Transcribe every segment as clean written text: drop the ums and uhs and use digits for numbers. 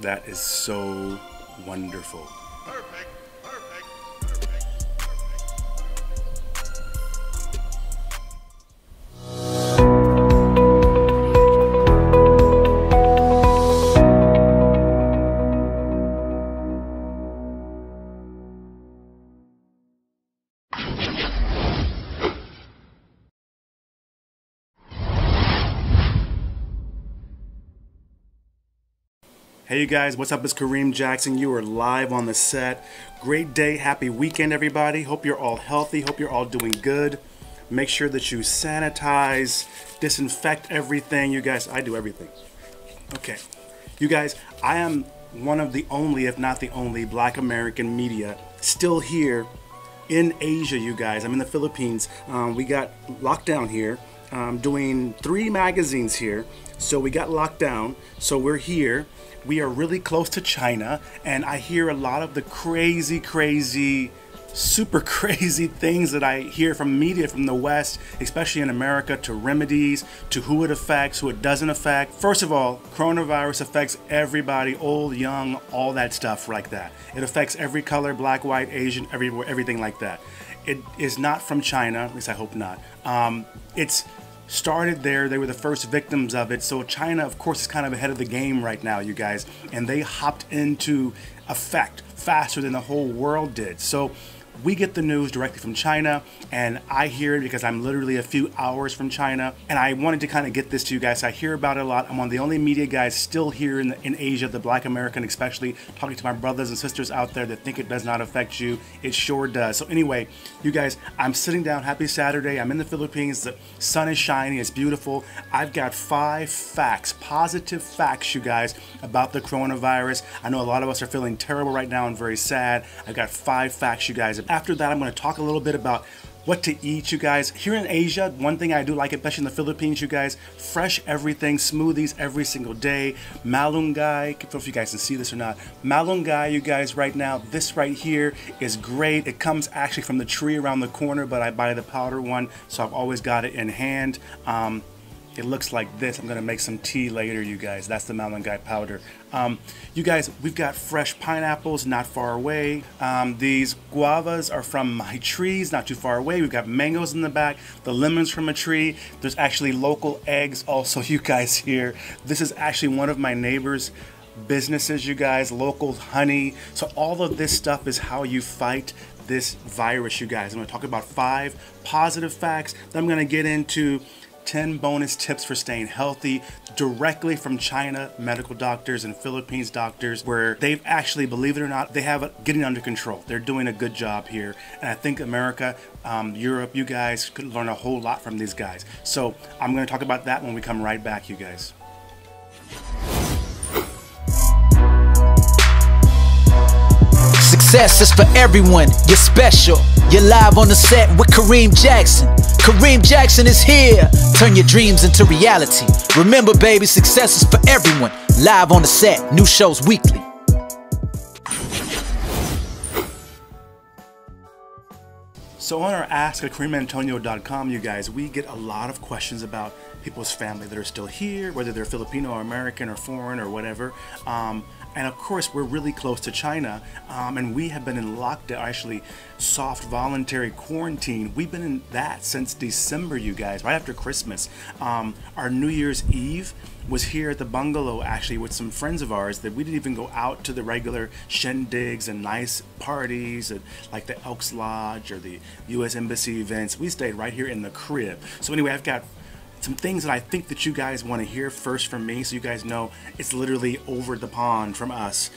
That is so wonderful. Perfect. Perfect. Perfect. Hey you guys, what's up? It's Kareem Jackson. You are live on the set. Great day, happy weekend everybody. Hope you're all healthy, hope you're all doing good. Make sure that you sanitize, disinfect everything. You guys, I do everything. Okay, you guys, I am one of the only, if not the only, Black American media still here in Asia, you guys. I'm in the Philippines. We got locked down here. I'm doing 3 magazines here. So we got locked down, so we're here. We are really close to China, and I hear a lot of the crazy, super crazy things that I hear from media from the West, especially in America, to remedies, to who it affects, who it doesn't affect. First of all, coronavirus affects everybody, old, young, all that stuff like that. It affects every color, black, white, Asian, everywhere, everything like that. It is not from China, at least I hope not. It's started there. They were the first victims of it. So China, of course, is kind of ahead of the game right now, you guys, and they hopped into effect faster than the whole world did. So we get the news directly from China, and I hear it because I'm literally a few hours from China, and I wanted to kind of get this to you guys. I hear about it a lot. I'm one of the only media guys still here in Asia, the Black American especially, talking to my brothers and sisters out there that think it does not affect you. It sure does. So anyway, you guys, I'm sitting down. Happy Saturday. I'm in the Philippines. The sun is shining. It's beautiful. I've got 5 facts, positive facts, you guys, about the coronavirus. I know a lot of us are feeling terrible right now and very sad. I've got 5 facts, you guys. After that, I'm going to talk a little bit about what to eat, you guys. Here in Asia, one thing I do like, especially in the Philippines, you guys, fresh everything, smoothies every single day. Malunggay, I don't know if you guys can see this or not. Malunggay, you guys, right now, this right here is great. It comes actually from the tree around the corner, but I buy the powder one, so I've always got it in hand. It looks like this. I'm gonna make some tea later, you guys. That's the Malunggay powder. You guys, we've got fresh pineapples not far away. These guavas are from my trees, not too far away. We've got mangoes in the back, the lemons from a tree. There's actually local eggs also, you guys, here. This is actually one of my neighbors' businesses, you guys, local honey. So all of this stuff is how you fight this virus, you guys. I'm gonna talk about 5 positive facts, then I'm gonna get into 10 bonus tips for staying healthy directly from China medical doctors and Philippines doctors, where they've actually, believe it or not, they have it getting under control. They're doing a good job here. And I think America, Europe, you guys could learn a whole lot from these guys. So I'm going to talk about that when we come right back, you guys. Success is for everyone. You're special. You're live on the set with Kareem Jackson. Kareem Jackson is here. Turn your dreams into reality. Remember, baby, success is for everyone. Live on the set, new shows weekly. So on our Ask at KareemAntonio.com, you guys, we get a lot of questions about people's family that are still here, whether they're Filipino or American or foreign or whatever. And of course, we're really close to China, and we have been in lockdown, actually soft voluntary quarantine. We've been in that since December, you guys, right after Christmas. Our New Year's Eve was here at the bungalow, actually, with some friends of ours that we didn't even go out to the regular shindigs and nice parties, and like the Elks Lodge or the U.S. Embassy events. We stayed right here in the crib. So anyway, I've got some things that I think that you guys want to hear first from me, so you guys know it's literally over the pond from us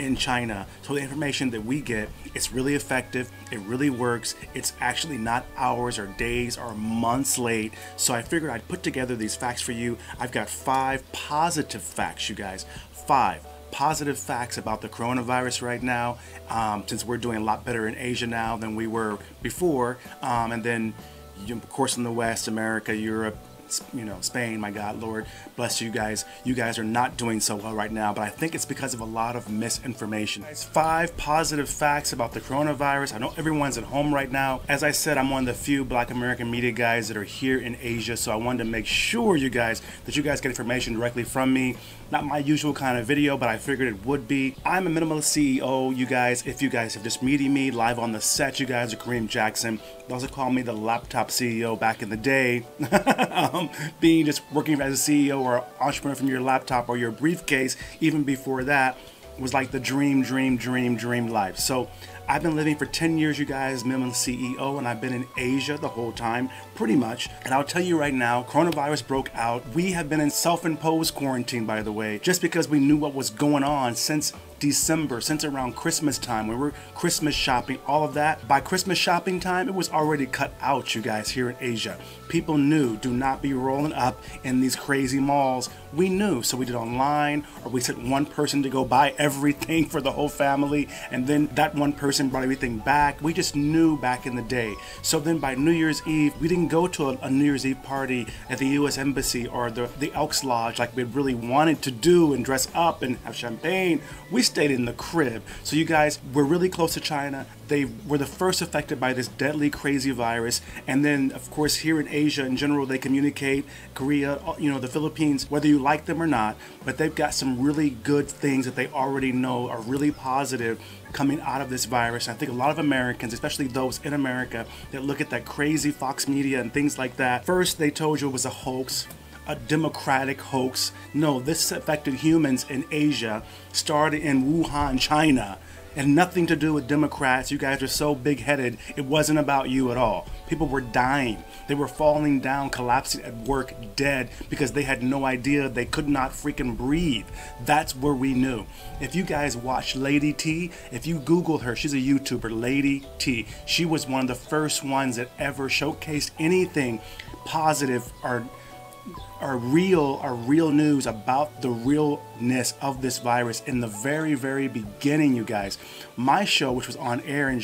in China. So the information that we get, it's really effective, it really works, it's actually not hours or days or months late. So I figured I'd put together these facts for you. I've got 5 positive facts, you guys, 5 positive facts about the coronavirus right now, since we're doing a lot better in Asia now than we were before, and then of course in the West, America, Europe, you know, Spain, my God, Lord, bless you guys. You guys are not doing so well right now, but I think it's because of a lot of misinformation. Guys, 5 positive facts about the coronavirus. I know everyone's at home right now. As I said, I'm one of the few Black American media guys that are here in Asia, so I wanted to make sure you guys, that you guys get information directly from me. Not my usual kind of video, but I figured it would be. I'm a minimalist CEO, you guys. If you guys have just meeting me live on the set, you guys are Kareem Jackson. They also call me the laptop CEO back in the day. Being just working as a CEO or an entrepreneur from your laptop or your briefcase, even before that, was like the dream life. So I've been living for 10 years, you guys, minimalist CEO, and I've been in Asia the whole time, pretty much. And I'll tell you right now, coronavirus broke out. We have been in self-imposed quarantine, by the way, just because we knew what was going on since December, since around Christmas time, when we were Christmas shopping, all of that. By Christmas shopping time, it was already cut out, you guys, here in Asia. People knew, do not be rolling up in these crazy malls. We knew, so we did online, or we sent one person to go buy everything for the whole family, and then that one person brought everything back. We just knew back in the day. So then by New Year's Eve, we didn't go to a New Year's Eve party at the U.S. Embassy or the Elks Lodge like we really wanted to do and dress up and have champagne. We stayed in the crib. So you guys, we're really close to China. They were the first affected by this deadly, crazy virus. And then, of course, here in Asia in general, they communicate, Korea, you know, the Philippines, whether you like them or not, but they've got some really good things that they already know are really positive coming out of this virus. And I think a lot of Americans, especially those in America, that look at that crazy Fox media and things like that. First, they told you it was a hoax. A democratic hoax. No, this affected humans in Asia, started in Wuhan, China, and nothing to do with Democrats. You guys are so big-headed. It wasn't about you at all. People were dying. They were falling down, collapsing at work, dead, because they had no idea. They could not freaking breathe. That's where we knew. If you guys watch Lady T, if you Google her, she's a YouTuber, Lady T. She was one of the first ones that ever showcased anything positive or real news about the realness of this virus in the very beginning, you guys. My show, which was on air in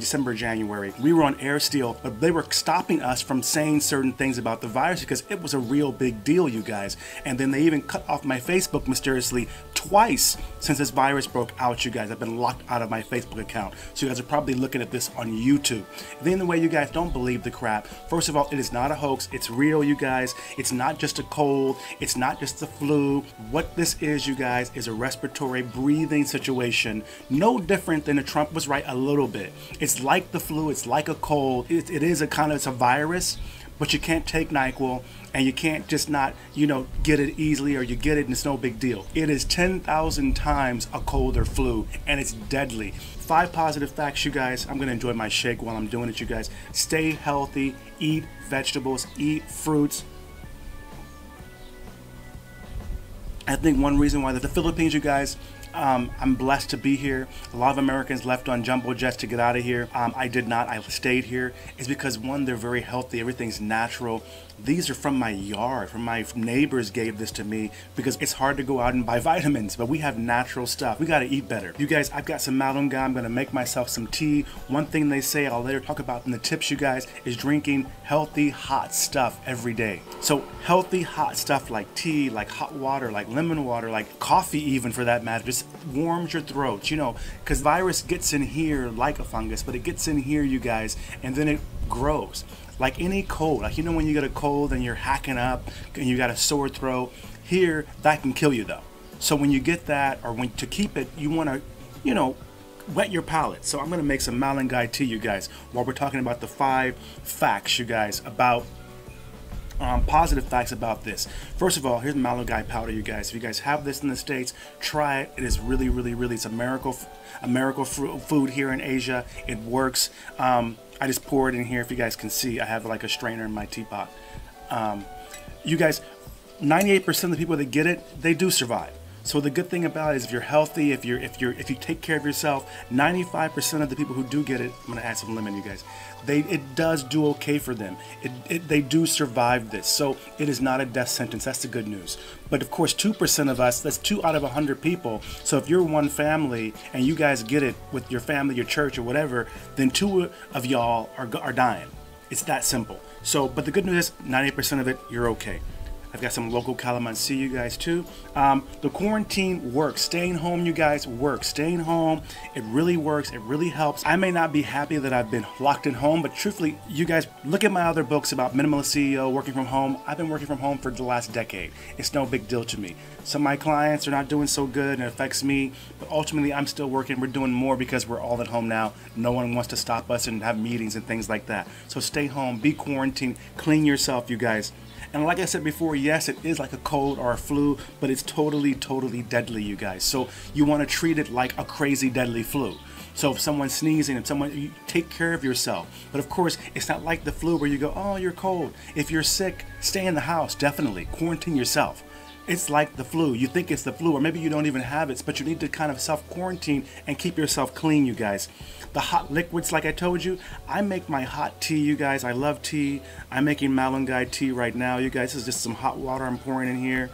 December, January, we were on air still, but they were stopping us from saying certain things about the virus because it was a real big deal, you guys. And then they even cut off my Facebook mysteriously twice since this virus broke out, you guys. I've been locked out of my Facebook account. So you guys are probably looking at this on YouTube. And then the way you guys don't believe the crap. First of all, it is not a hoax. It's real, you guys. It's not just a cold. It's not just the flu. What this is, you guys, is a respiratory breathing situation. No different than the Trump was right a little bit. It's like the flu. It's like a cold. It is a kind of, it's a virus, but you can't take NyQuil and you can't just not, you know, get it easily, or you get it and it's no big deal. It is 10,000 times a cold or flu, and it's deadly. 5 positive facts, you guys. I'm gonna enjoy my shake while I'm doing it, you guys. Stay healthy, eat vegetables, eat fruits. I think one reason why the Philippines, you guys, I'm blessed to be here. A lot of Americans left on jumbo jets to get out of here. I did not. I stayed here. It's because, one, they're very healthy. Everything's natural. These are from my yard. From my neighbors gave this to me because it's hard to go out and buy vitamins, but we have natural stuff. We got to eat better. You guys, I've got some malunggay. I'm going to make myself some tea. One thing they say I'll later talk about in the tips, you guys, is drinking healthy, hot stuff every day. So healthy, hot stuff like tea, like hot water, like lemon water, like coffee even for that matter, just warms your throat, you know, because virus gets in here like a fungus, but it gets in here, you guys, and then it grows. Like any cold, like, you know, when you get a cold and you're hacking up and you got a sore throat, here, that can kill you though. So when you get that, or when to keep it, you want to, you know, wet your palate. So I'm going to make some malunggay tea, you guys, while we're talking about the 5 facts, you guys, about positive facts about this. First of all, here's malunggay powder, you guys. If you guys have this in the States, try it. It is really, it's a miracle food here in Asia. It works. I just pour it in here. If you guys can see, I have like a strainer in my teapot. You guys, 98% of the people that get it, they do survive. So the good thing about it is, if you're healthy, if you take care of yourself, 95% of the people who do get it, I'm gonna add some lemon, you guys, it does do okay for them. They do survive this. So it is not a death sentence. That's the good news. But of course, 2% of us, that's 2 out of 100 people. So if you're one family and you guys get it with your family, your church or whatever, then 2 of y'all are dying. It's that simple. So, but the good news is 90% of it, you're okay. I've got some local calamansi, you guys, too. The quarantine works. Staying home, you guys, works. Staying home, it really works. It really helps. I may not be happy that I've been locked in home, but truthfully, you guys, look at my other books about minimalist CEO, working from home. I've been working from home for the last decade. It's no big deal to me. Some of my clients are not doing so good, and it affects me, but ultimately, I'm still working. We're doing more because we're all at home now. No one wants to stop us and have meetings and things like that. So stay home, be quarantined, clean yourself, you guys. And like I said before, yes, it is like a cold or a flu, but it's totally, totally deadly, you guys. So you want to treat it like a crazy deadly flu. So if someone's sneezing, if someone, you take care of yourself. But of course, it's not like the flu where you go, oh, you're cold. If you're sick, stay in the house, definitely. Quarantine yourself. It's like the flu. You think it's the flu, or maybe you don't even have it, but you need to kind of self-quarantine and keep yourself clean, you guys. The hot liquids, like I told you, I make my hot tea, you guys. I love tea. I'm making Malunggay tea right now, you guys. This is just some hot water I'm pouring in here.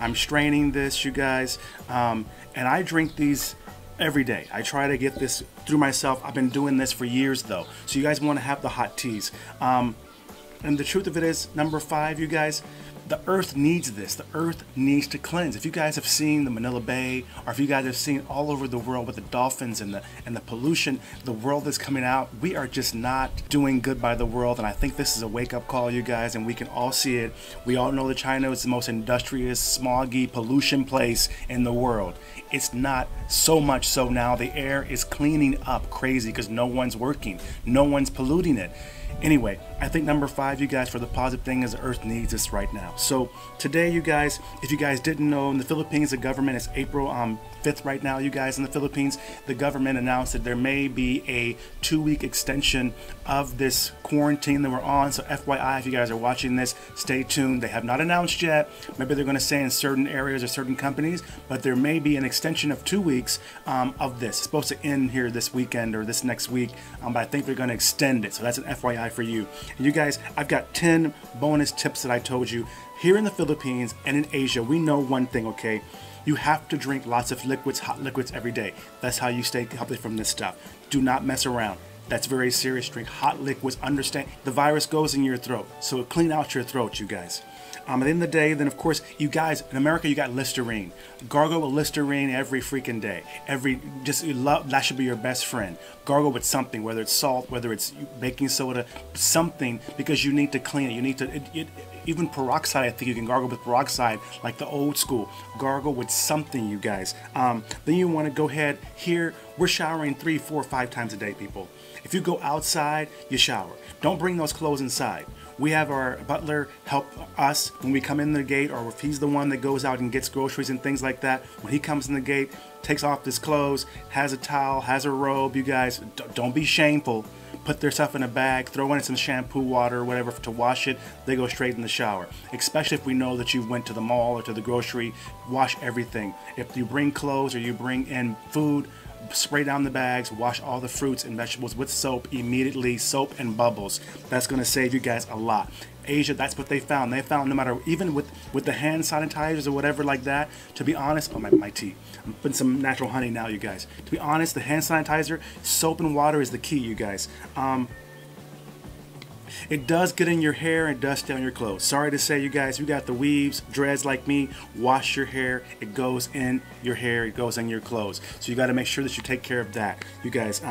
I'm straining this, you guys. And I drink these every day. I try to get this through myself. I've been doing this for years, though. So you guys want to have the hot teas. And the truth of it is, number 5, you guys, the earth needs this. The earth needs to cleanse. If you guys have seen the Manila Bay, or if you guys have seen all over the world with the dolphins and the pollution, the world is coming out. We are just not doing good by the world, and I think this is a wake-up call, you guys, and we can all see it. We all know that China is the most industrious, smoggy, pollution place in the world. It's not so much so now. The air is cleaning up crazy because no one's working. No one's polluting it. Anyway, I think number 5, you guys, for the positive thing is the earth needs us right now. So today, you guys, if you guys didn't know, in the Philippines, the government, it's April 5th right now, you guys, in the Philippines, the government announced that there may be a 2-week extension of this quarantine that we're on. So FYI, if you guys are watching this, stay tuned. They have not announced yet. Maybe they're going to say in certain areas or certain companies, but there may be an extension of 2 weeks of this. It's supposed to end here this weekend or this next week, but I think they're going to extend it. So that's an FYI for you. And you guys, I've got 10 bonus tips that I told you. Here in the Philippines and in Asia, we know one thing, okay? You have to drink lots of liquids, hot liquids every day. That's how you stay healthy from this stuff. Do not mess around. That's very serious. Drink hot liquids. Understand the virus goes in your throat, so clean out your throat, you guys. At the end of the day, then of course, you guys, in America, you got Listerine. Gargle with Listerine every freaking day. That should be your best friend. Gargle with something, whether it's salt, whether it's baking soda, something, because you need to clean it. You need to, even peroxide, I think you can gargle with peroxide, like the old school. Gargle with something, you guys. Then you want to go ahead here. We're showering 3, 4, 5 times a day, people. If you go outside, you shower. Don't bring those clothes inside. We have our butler help us when we come in the gate, or if he's the one that goes out and gets groceries and things like that, when he comes in the gate, takes off his clothes, has a towel, has a robe, you guys, don't be shameful. Put their stuff in a bag, throw in some shampoo, water, or whatever to wash it. They go straight in the shower. Especially if we know that you went to the mall or to the grocery, wash everything. If you bring clothes or you bring in food, spray down the bags, wash all the fruits and vegetables with soap immediately, soap and bubbles. That's going to save you guys a lot. Asia, that's what they found. They found no matter, even with the hand sanitizers or whatever like that, to be honest, my tea. I'm putting some natural honey now, you guys. To be honest, the hand sanitizer, soap and water is the key, you guys. It does get in your hair and dust down your clothes. Sorry to say, you guys, you got the weaves, dreads like me, wash your hair. It goes in your hair, it goes in your clothes. So you got to make sure that you take care of that, you guys.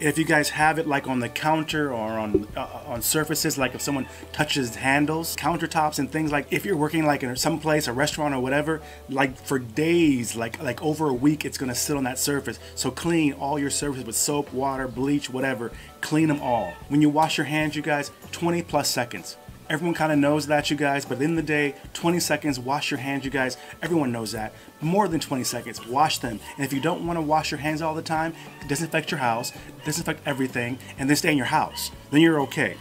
If you guys have it like on the counter or on surfaces, like if someone touches handles, countertops and things, like if you're working like in some place, a restaurant or whatever, like for days, like over a week, it's going to sit on that surface. So clean all your surfaces with soap, water, bleach, whatever. Clean them all. When you wash your hands, you guys, 20+ seconds. Everyone kind of knows that, you guys, but in the day, 20 seconds, wash your hands, you guys. Everyone knows that. More than 20 seconds, wash them. And if you don't want to wash your hands all the time, disinfect your house, disinfect everything, and then stay in your house. Then you're okay.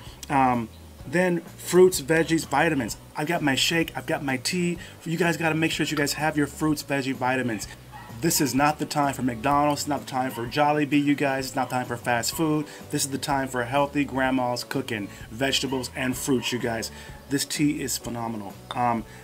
Then fruits, veggies, vitamins. I've got my shake, I've got my tea. You guys got to make sure that you guys have your fruits, veggie, vitamins. This is not the time for McDonald's, it's not the time for Jollibee, you guys, it's not time for fast food. This is the time for healthy grandma's cooking, vegetables and fruits, you guys. This tea is phenomenal.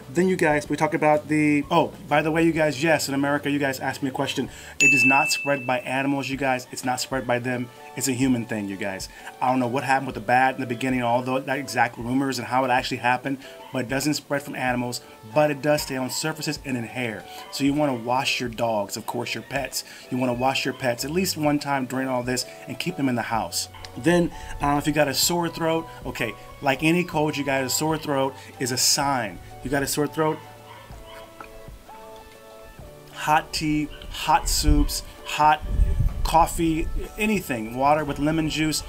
Then you guys, we talk about the, oh, by the way, you guys, yes, in America, you guys asked me a question. It is not spread by animals, you guys. It's not spread by them. It's a human thing, you guys. I don't know what happened with the bat in the beginning, all the exact rumors and how it actually happened, but it doesn't spread from animals, but it does stay on surfaces and in hair. So you wanna wash your dogs, of course, your pets. You wanna wash your pets at least one time during all this and keep them in the house. Then, if you got a sore throat, okay, like any cold, you guys, a sore throat is a sign. You got a sore throat, hot tea, hot soups, hot coffee, anything, water with lemon juice.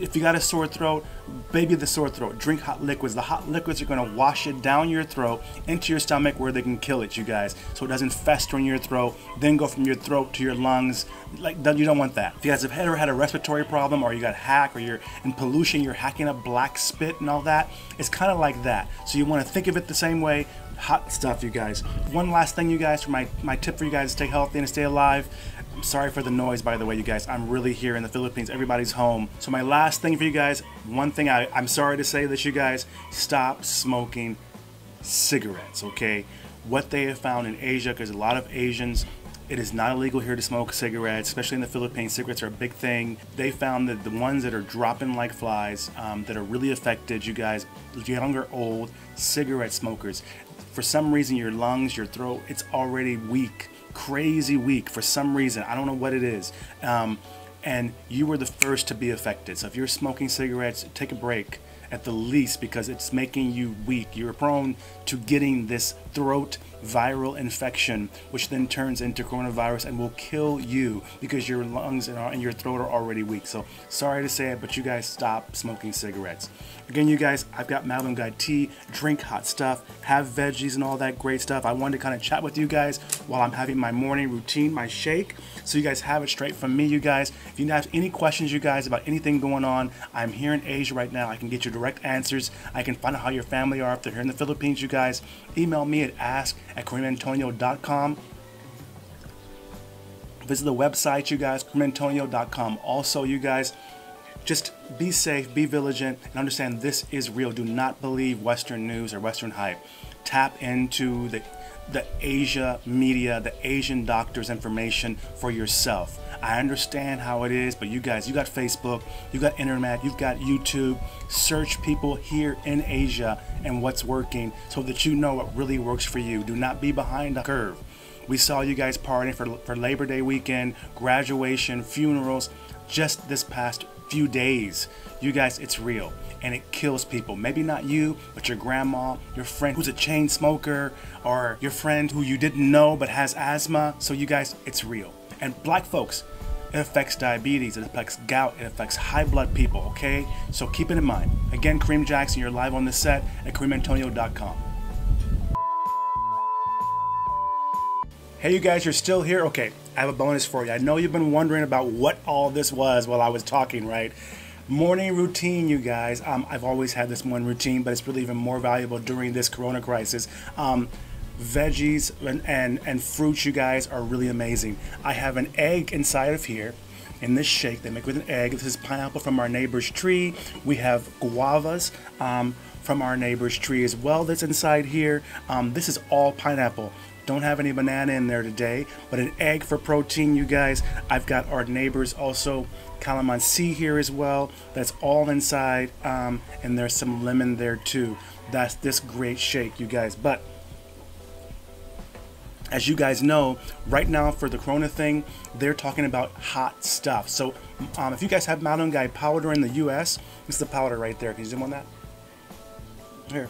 If you got a sore throat, baby the sore throat, drink hot liquids. The hot liquids are gonna wash it down your throat into your stomach where they can kill it, you guys. So it doesn't fester in your throat, then go from your throat to your lungs. Like, you don't want that. If you guys have ever had a respiratory problem or you got hack or you're in pollution, you're hacking up black spit and all that, it's kind of like that. So you wanna think of it the same way, hot stuff, you guys. One last thing, you guys, for my tip for you guys to stay healthy and stay alive. I'm sorry for the noise, by the way, you guys. I'm really here in the Philippines. Everybody's home. So my last thing for you guys, one thing I'm sorry to say this, you guys, stop smoking cigarettes, okay? What they have found in Asia, because a lot of Asians, it is not illegal here to smoke cigarettes, especially in the Philippines. Cigarettes are a big thing. They found that the ones that are dropping like flies, that are really affected, you guys, young or old, cigarette smokers. For some reason, your lungs, your throat, it's already weak. Crazy weak for some reason. I don't know what it is. And you were the first to be affected. So if you're smoking cigarettes, take a break at the least, because it's making you weak. You're prone to getting this throat viral infection, which then turns into coronavirus and will kill you because your lungs and your throat are already weak. So sorry to say it, but you guys, stop smoking cigarettes. Again, you guys, I've got Malunggay tea, drink hot stuff, have veggies and all that great stuff. I wanted to kind of chat with you guys while I'm having my morning routine, my shake. So you guys have it straight from me, you guys. If you have any questions, you guys, about anything going on, I'm here in Asia right now. I can get you direct answers. I can find out how your family are if they're here in the Philippines, you guys. Email me at ask@KareemAntonio.com. Visit the website, you guys, KareemAntonio.com. Also, you guys, just be safe, be vigilant, and understand this is real. Do not believe Western news or Western hype. Tap into the Asia media, the Asian doctors' information for yourself. I understand how it is, but you guys, you got Facebook, you got internet, you've got YouTube. Search people here in Asia and what's working so that you know what really works for you. Do not be behind the curve. We saw you guys partying for Labor Day weekend, graduation, funerals, just this past few days. You guys, it's real. And it kills people. Maybe not you, but your grandma, your friend who's a chain smoker, or your friend who you didn't know but has asthma. So you guys, it's real. And black folks, it affects diabetes, it affects gout, it affects high blood people, okay? So keep it in mind. Again, Kareem Jackson, you're live on the set at KareemAntonio.com. Hey, you guys, you're still here? Okay, I have a bonus for you. I know you've been wondering about what all this was while I was talking, right? Morning routine, you guys. I've always had this morning routine, but it's really even more valuable during this corona crisis. Veggies and fruits, you guys, are really amazing. I have an egg inside of here in this shake they make with an egg. This is pineapple from our neighbor's tree. We have guavas from our neighbor's tree as well that's inside here. This is all pineapple. Don't have any banana in there today, but an egg for protein, you guys. I've got our neighbors also Calamansi here as well. That's all inside, and there's some lemon there too. That's this great shake, you guys. But as you guys know, right now for the corona thing, they're talking about hot stuff. So if you guys have Malunggay powder in the U.S., it's the powder right there. Can you zoom on that? Here.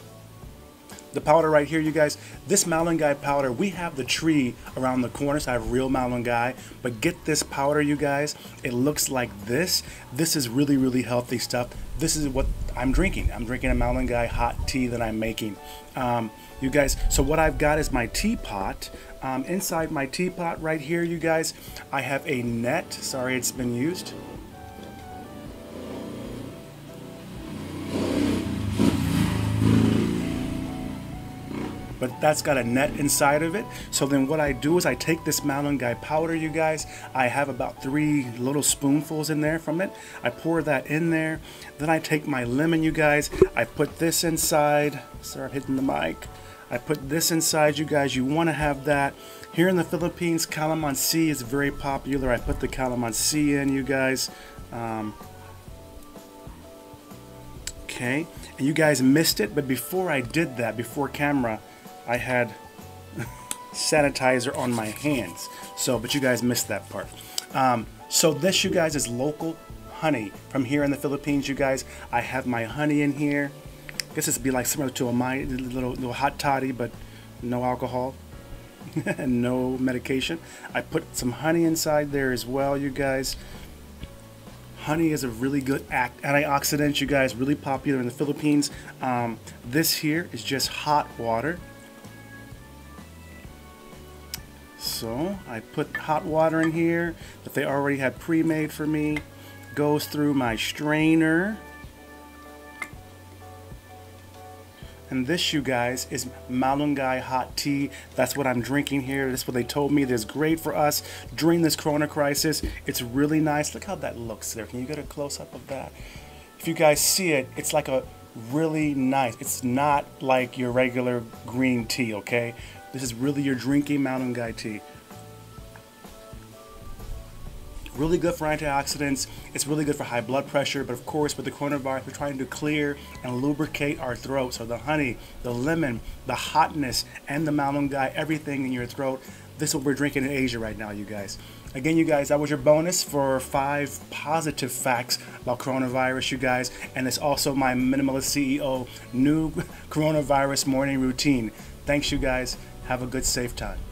The powder right here, you guys. This Malunggay powder, we have the tree around the corner, so I have real Malunggay. But get this powder, you guys. It looks like this. This is really, really healthy stuff. This is what I'm drinking. I'm drinking a Malunggay hot tea that I'm making. You guys, so what I've got is my teapot. Inside my teapot right here, you guys, I have a net. Sorry, it's been used. but that's got a net inside of it. So then what I do is I take this Malunggay powder, you guys. I have about 3 little spoonfuls in there from it. I pour that in there. Then I take my lemon, you guys. I put this inside. Sorry, I'm hitting the mic. I put this inside, you guys. You want to have that. Here in the Philippines, calamansi is very popular. I put the calamansi in, you guys. Okay, and you guys missed it, but before I did that, before camera, I had sanitizer on my hands. So, but you guys missed that part. So this, you guys, is local honey from here in the Philippines, you guys. I have my honey in here. I guess this would be like similar to my little hot toddy, but no alcohol and no medication. I put some honey inside there as well, you guys. Honey is a really good antioxidant, you guys, really popular in the Philippines. This here is just hot water. So I put hot water in here that they already had pre-made for me. Goes through my strainer. And this, you guys, is Malunggay hot tea. That's what I'm drinking here. That's what they told me. That's great for us during this corona crisis. It's really nice. Look how that looks there. Can you get a close-up of that? If you guys see it, it's like a really nice. It's not like your regular green tea, okay? This is really your drinking Malunggay tea. Really good for antioxidants. It's really good for high blood pressure, but of course with the coronavirus, we're trying to clear and lubricate our throat. So the honey, the lemon, the hotness, and the Malunggay, everything in your throat. This is what we're drinking in Asia right now, you guys. Again, you guys, that was your bonus for 5 positive facts about coronavirus, you guys. And it's also my Minimalist CEO new coronavirus morning routine. Thanks, you guys. Have a good, safe time.